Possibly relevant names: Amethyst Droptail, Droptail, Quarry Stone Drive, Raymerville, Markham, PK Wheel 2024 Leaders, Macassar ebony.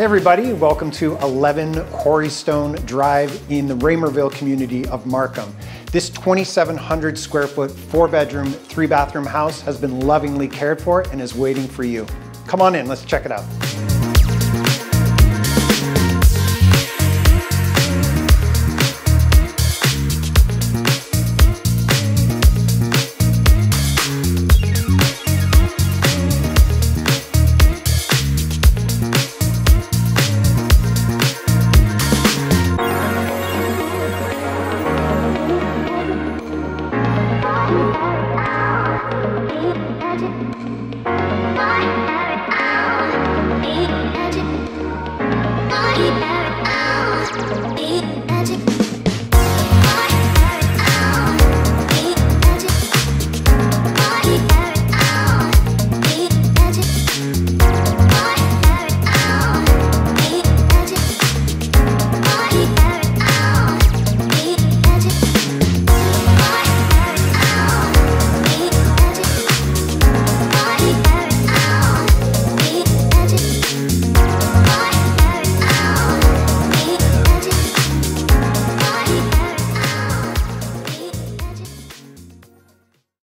Hey everybody, welcome to 11 Quarrystone Drive in the Raymerville community of Markham. This 2,700 square foot, 4-bedroom, 3-bathroom house has been lovingly cared for and is waiting for you. Come on in, let's check it out.